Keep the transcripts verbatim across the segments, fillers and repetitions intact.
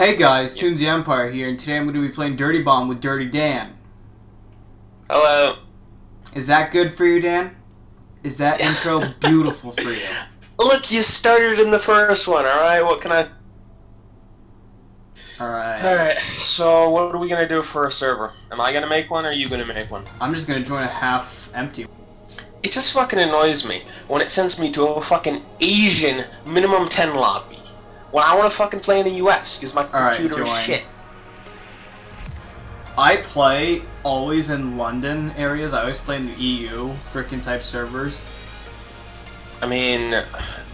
Hey guys, ToonzyEmpire here, and today I'm going to be playing Dirty Bomb with Dirty Dan. Hello. Is that good for you, Dan? Is that intro beautiful for you? Look, you started in the first one, alright? What can I... Alright. Alright, so what are we going to do for a server? Am I going to make one, or are you going to make one? I'm just going to join a half-empty one. It just fucking annoys me when it sends me to a fucking Asian minimum ten lobby. When I want to fucking play in the U S because my All computer right, is shit. I play always in London areas. I always play in the E U freaking type servers. I mean,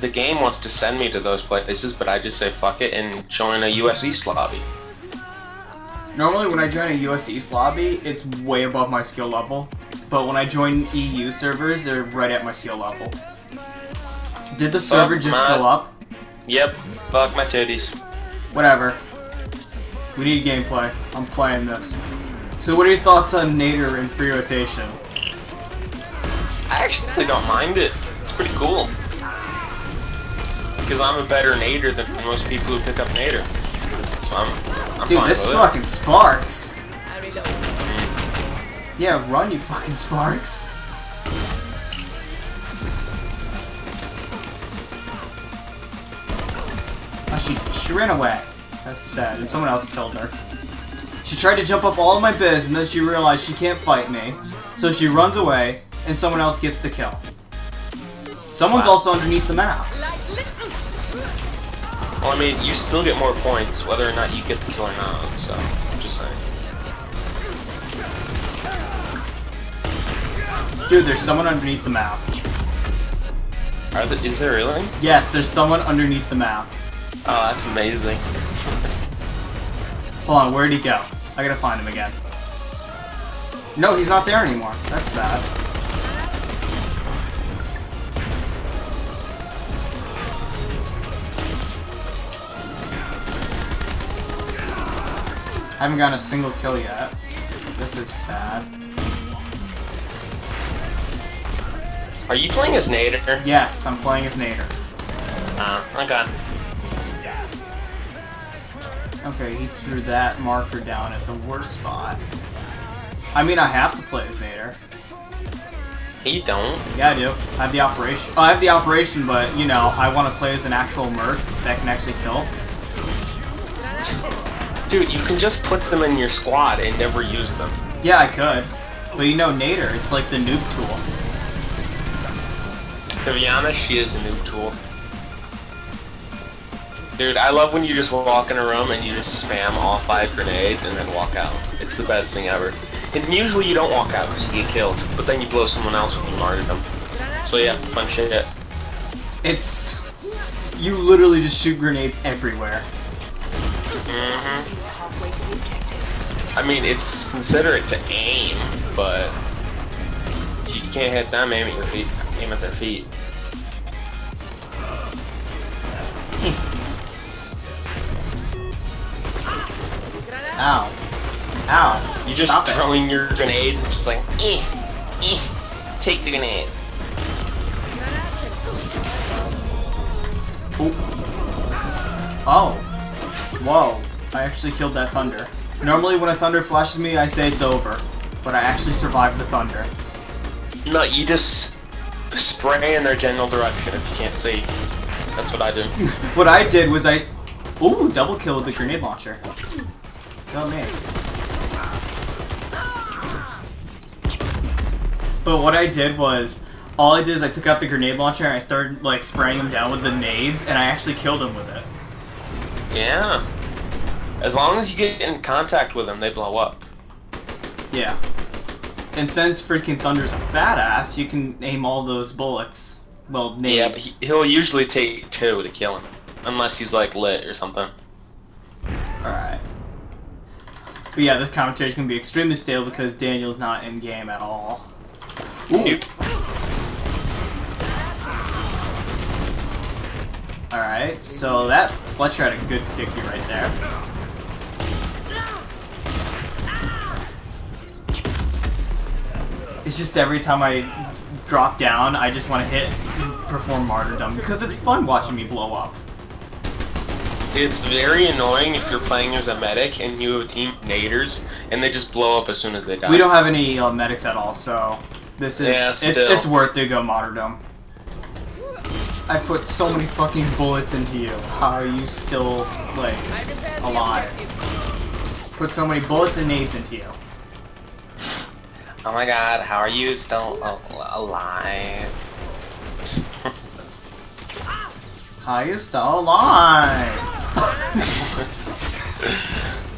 the game wants to send me to those places, but I just say fuck it and join a U S East lobby. Normally when I join a U S East lobby, it's way above my skill level. But when I join E U servers, they're right at my skill level. Did the server fuck just my... fill up? Yep. Fuck my titties. Whatever. We need gameplay. I'm playing this. So what are your thoughts on Nader and free rotation? I actually don't mind it. It's pretty cool. Because I'm a better Nader than most people who pick up Nader. So I'm, I'm Dude, fine this with fucking it. Sparks! Mm. Yeah, run you fucking Sparks! She, she ran away. That's sad. And someone else killed her. She tried to jump up all of my biz, and then she realized she can't fight me. So she runs away, and someone else gets the kill. Someone's wow. also underneath the map. Well, I mean, you still get more points, whether or not you get the kill or not. So, I'm just saying. Dude, there's someone underneath the map. Are there, is there really? Yes, there's someone underneath the map. Oh, that's amazing. Hold on, where'd he go? I gotta find him again. No, he's not there anymore. That's sad. I haven't gotten a single kill yet. This is sad. Are you playing as Nader? Yes, I'm playing as Nader. Ah, uh, okay. Okay, he threw that marker down at the worst spot. I mean, I have to play as Nader. You don't? Yeah, I do. I have the operation. Oh, I have the operation, but, you know, I want to play as an actual merc that can actually kill. Dude, you can just put them in your squad and never use them. Yeah, I could. But, you know, Nader, it's like the noob tool. To be honest, she is a noob tool. Dude, I love when you just walk in a room and you just spam all five grenades and then walk out. It's the best thing ever. And usually you don't walk out because you get killed, but then you blow someone else when you martyred them. So yeah, fun shit. It's... you literally just shoot grenades everywhere. Mm-hmm. I mean, it's considerate to aim, but... you can't hit them, aim at your feet. Aim at their feet. Ow. Ow. You're just Stop throwing it. your grenade, just like, eh, eh, take the grenade. Ooh. Oh. Whoa. I actually killed that thunder. Normally when a thunder flashes me, I say it's over. But I actually survived the thunder. No, you just spray in their general direction if you can't see. That's what I did. What I did was I... Ooh, double kill with the grenade launcher. Oh, man. But what I did was, all I did is I took out the grenade launcher and I started like spraying him down with the nades, and I actually killed him with it. Yeah. As long as you get in contact with them, they blow up. Yeah. And since freaking Thunder's a fat ass, you can aim all those bullets. Well, nades. Yeah, but he'll usually take two to kill him, unless he's like lit or something. All right. But yeah, this commentary is going to be extremely stale because Daniel's not in game at all. Ooh. Nope. Alright, so that Fletcher had a good sticky right there. It's just every time I drop down, I just want to hit, perform martyrdom because it's fun watching me blow up. It's very annoying if you're playing as a medic and you have a team naders and they just blow up as soon as they die. We don't have any uh, medics at all, so this is yeah, it's, it's worth the go martyrdom. I put so many fucking bullets into you. How are you still like alive? Put so many bullets and nades into you. Oh my god! How are you still alive? How are you still alive?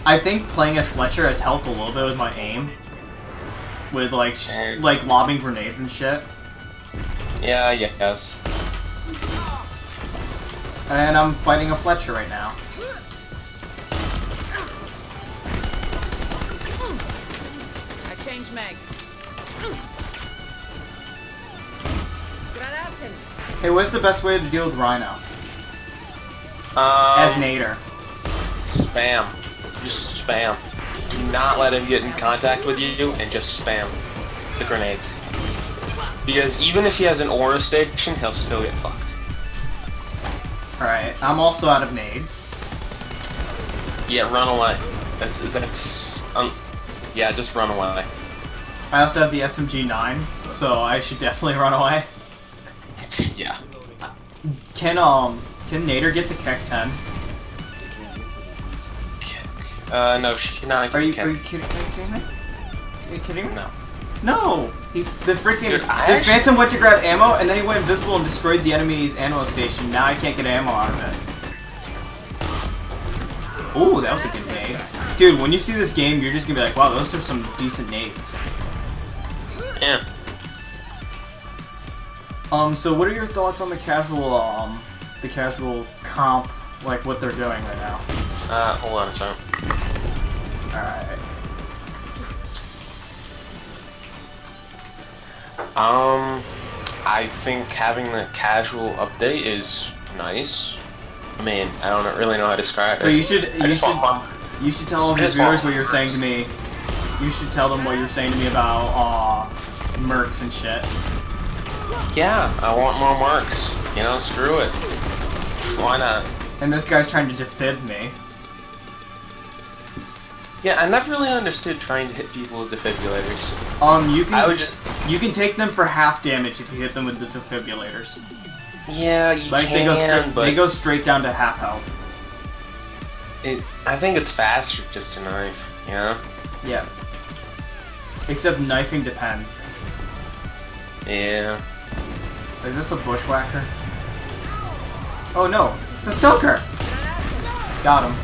I think playing as Fletcher has helped a little bit with my aim, with like sh like lobbing grenades and shit. Yeah, yes. And I'm fighting a Fletcher right now. I changed mag. Hey, what's the best way to deal with Rhino? Um, As Nader. Spam. Just spam. Do not let him get in contact with you, and just spam the grenades. Because even if he has an Aura station, he'll still get fucked. Alright, I'm also out of nades. Yeah, run away. That's... that's um, yeah, just run away. I also have the S M G nine, so I should definitely run away. Yeah. Can, um... Can Nader get the Kek ten? Kek. Uh, no, she cannot get the Kek. Are you kidding me? Are you kidding me? No. No! He, the freaking... Dude, this Phantom went to grab ammo, and then he went invisible and destroyed the enemy's ammo station. Now I can't get ammo out of it. Ooh, that was a good nade. Dude, when you see this game, you're just gonna be like, wow, those are some decent nades. Yeah. Um, so what are your thoughts on the casual, um... the casual comp, like what they're doing right now? Uh, hold on a second. Alright. Um, I think having the casual update is nice. I mean, I don't really know how to describe it. But you should, you should, you should tell the viewers what you're saying to me. You should tell them what you're saying to me about, uh, mercs and shit. Yeah, I want more mercs. You know, screw it. Why not? And this guy's trying to defib me. Yeah, I never really understood trying to hit people with defibulators. Um, you can I would just... you can take them for half damage if you hit them with the defibulators. Yeah, you like, can. They go but they go straight down to half health. It, I think it's faster just to knife. You know? Yeah. Except knifing depends. Yeah. Is this a bushwhacker? Oh no, it's a stoker! Got him.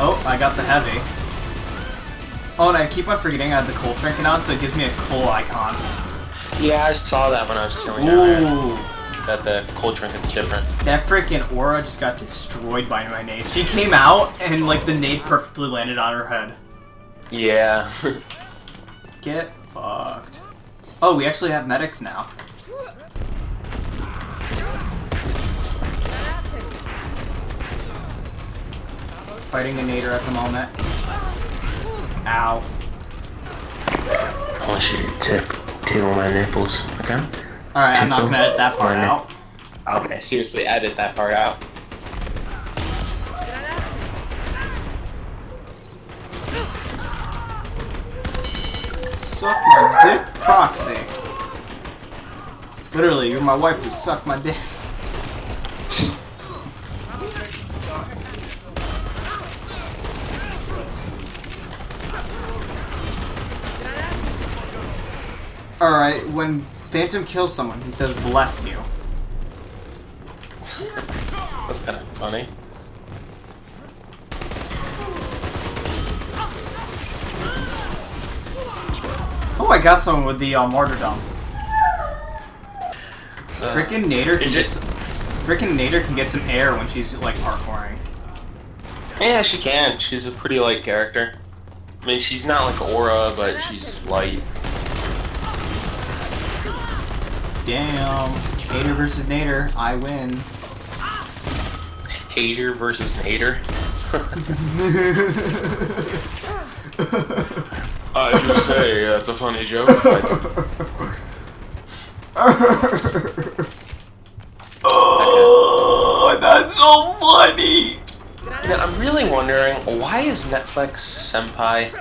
Oh, I got the heavy. Oh, and I keep on forgetting I had the coal trinket on, so it gives me a coal icon. Yeah, I saw that when I was killing it. That the coal trinket's different. That freaking Aura just got destroyed by my nade. She came out and like the nade perfectly landed on her head. Yeah. Get fucked. Oh, we actually have medics now. Fighting a nader at the moment. Ow. I want you to tip. Table my nipples, okay? Alright, I'm not gonna edit that part out. Okay, seriously, edit that part out. Suck my dick, proxy. Literally, you're my wife who sucked my dick. Alright, when Phantom kills someone, he says, bless you. That's kind of funny. Oh, I got someone with the uh, martyrdom. Uh, Frickin' Nader can get some, Frickin' Nader can get some air when she's, like, parkouring. Yeah, she can. She's a pretty light character. I mean, she's not like Aura, but she's light. Damn. Nader versus Nader. I win. Hater versus Nader. I do say that's a funny joke. Oh, that's so funny! Now, I'm really wondering, why is Netflix Senpai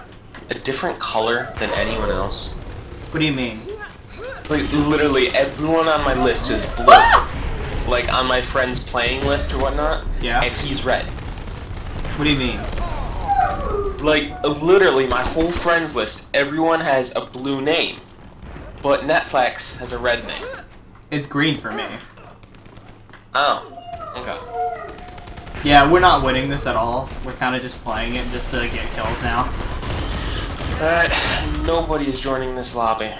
a different color than anyone else? What do you mean? Like, literally everyone on my list is blue. Like, on my friend's playing list or whatnot, yeah. And he's red. What do you mean? Like, literally my whole friends list, everyone has a blue name, but Netflix has a red name. It's green for me. Oh. Okay. Yeah, we're not winning this at all. We're kind of just playing it just to get kills now. Alright, nobody is joining this lobby.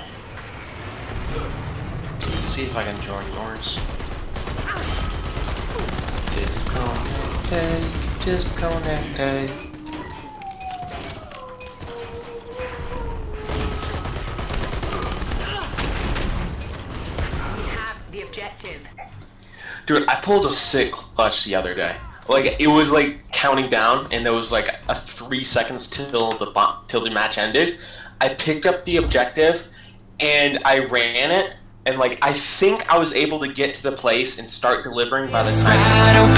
Let's see if I can join yours. Disconnected, disconnected. We have the objective. Dude, I pulled a sick clutch the other day. Like, it was like counting down, and there was like a three seconds till the bomb, till the match ended. I picked up the objective, and I ran it. And like, I think I was able to get to the place and start delivering by the time.